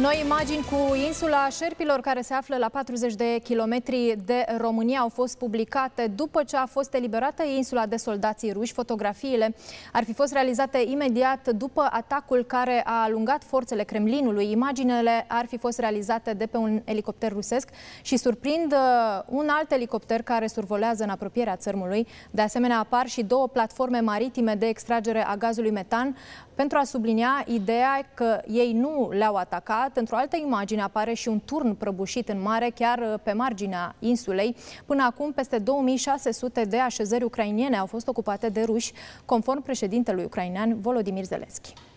Noi imagini cu insula Șerpilor, care se află la 40 de kilometri de România, au fost publicate după ce a fost eliberată insula de soldații ruși. Fotografiile ar fi fost realizate imediat după atacul care a alungat forțele Kremlinului. Imaginele ar fi fost realizate de pe un elicopter rusesc și surprind un alt elicopter care survolează în apropierea țărmului. De asemenea, apar și două platforme maritime de extragere a gazului metan pentru a sublinia ideea că ei nu le-au atacat. Într-o altă imagine apare și un turn prăbușit în mare, chiar pe marginea insulei. Până acum, peste 2600 de așezări ucrainene au fost ocupate de ruși, conform președintelui ucrainean Volodimir Zelensky.